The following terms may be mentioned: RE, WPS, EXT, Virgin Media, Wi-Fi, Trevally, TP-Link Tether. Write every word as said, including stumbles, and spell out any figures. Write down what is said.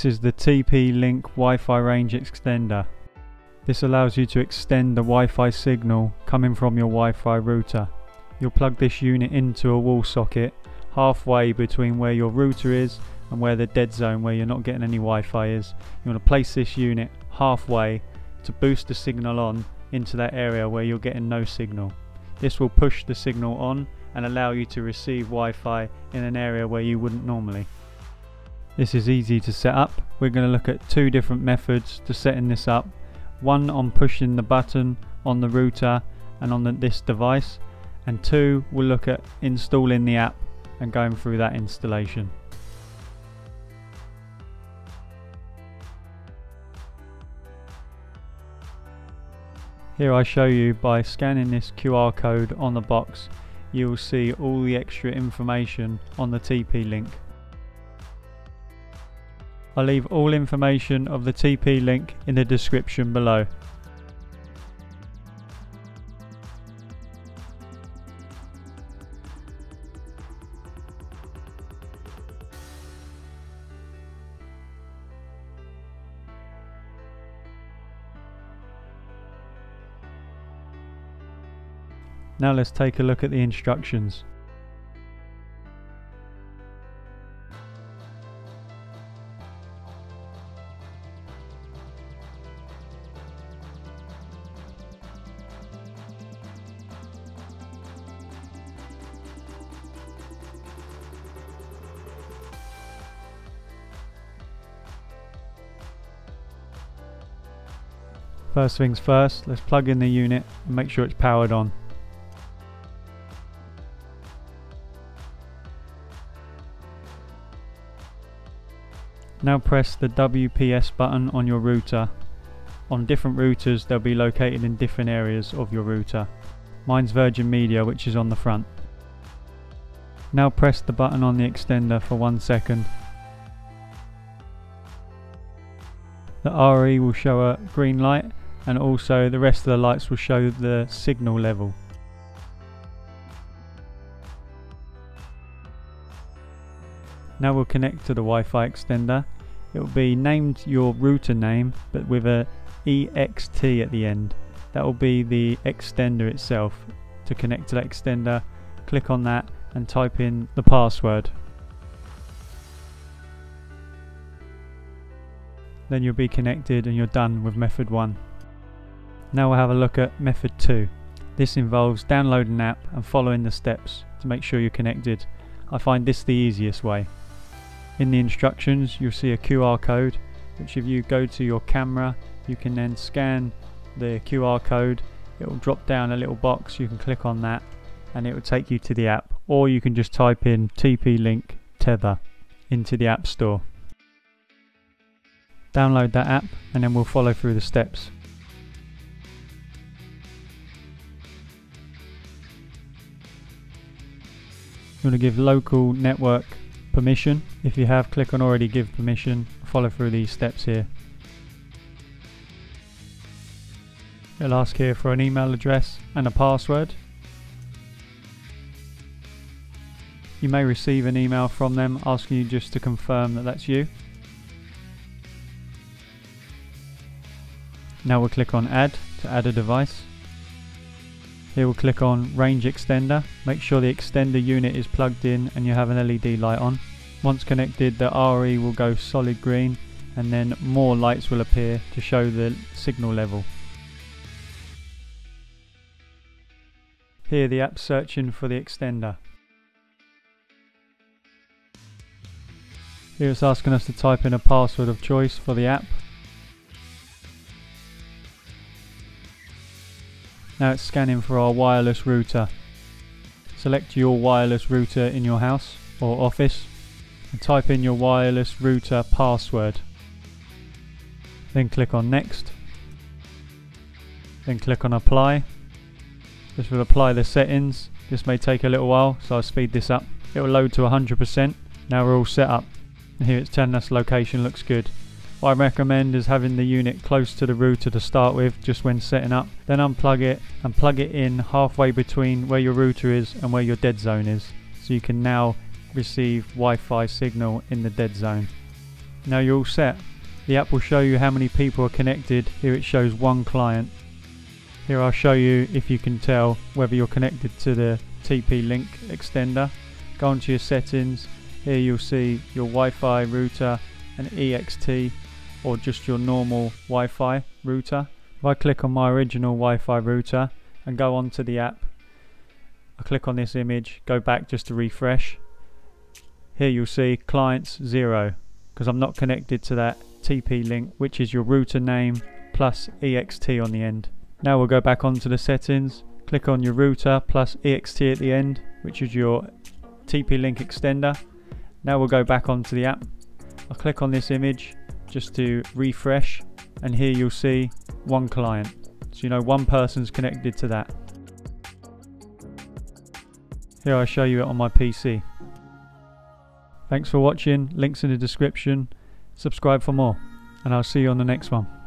This is the T P-Link Wi-Fi range extender. This allows you to extend the Wi-Fi signal coming from your Wi-Fi router. You'll plug this unit into a wall socket halfway between where your router is and where the dead zone where you're not getting any Wi-Fi is. You want to place this unit halfway to boost the signal on into that area where you're getting no signal. This will push the signal on and allow you to receive Wi-Fi in an area where you wouldn't normally. This is easy to set up. We're going to look at two different methods to setting this up. One on pushing the button on the router and on the, this device, and two, we'll look at installing the app and going through that installation. Here I show you by scanning this Q R code on the box, you will see all the extra information on the T P-Link. I'll leave all information of the T P-Link in the description below. Now let's take a look at the instructions. First things first, let's plug in the unit and make sure it's powered on. Now press the W P S button on your router. On different routers, they'll be located in different areas of your router. Mine's Virgin Media, which is on the front. Now press the button on the extender for one second. The R E will show a green light, and also the rest of the lights will show the signal level. Now we'll connect to the Wi-Fi extender. It will be named your router name, but with a E X T at the end. That will be the extender itself. To connect to that extender, click on that and type in the password. Then you'll be connected and you're done with method one. Now we'll have a look at method two. This involves downloading an app and following the steps to make sure you're connected. I find this the easiest way. In the instructions, you'll see a Q R code, which if you go to your camera, you can then scan the Q R code. It will drop down a little box, you can click on that, and it will take you to the app. Or you can just type in T P-Link Tether into the App Store. Download that app, and then we'll follow through the steps. You want to give local network permission. If you have, click on already give permission. Follow through these steps here. It'll ask here for an email address and a password. You may receive an email from them asking you just to confirm that that's you. Now we'll click on add to add a device. Here we'll click on range extender. Make sure the extender unit is plugged in and you have an L E D light on. Once connected, the R E will go solid green and then more lights will appear to show the signal level. Here the app's searching for the extender. Here it's asking us to type in a password of choice for the app. Now it's scanning for our wireless router. Select your wireless router in your house or office and type in your wireless router password. Then click on next. Then click on apply. This will apply the settings. This may take a little while, so I'll speed this up. It will load to one hundred percent. Now we're all set up. Here it's telling us location looks good. What I recommend is having the unit close to the router to start with, just when setting up. Then unplug it and plug it in halfway between where your router is and where your dead zone is. So you can now receive Wi-Fi signal in the dead zone. Now you're all set. The app will show you how many people are connected. Here it shows one client. Here I'll show you if you can tell whether you're connected to the T P-Link extender. Go onto your settings. Here you'll see your Wi-Fi router and E X T, or just your normal Wi-Fi router. If I click on my original Wi-Fi router and go onto the app, I click on this image, go back just to refresh. Here you'll see clients zero, because I'm not connected to that T P-Link, which is your router name plus E X T on the end. Now we'll go back onto the settings, click on your router plus E X T at the end, which is your T P-Link extender. Now we'll go back onto the app. I'll click on this image just to refresh, and here you'll see one client. So you know one person's connected to that. Here I show you it on my P C. Thanks for watching, links in the description, subscribe for more, and I'll see you on the next one.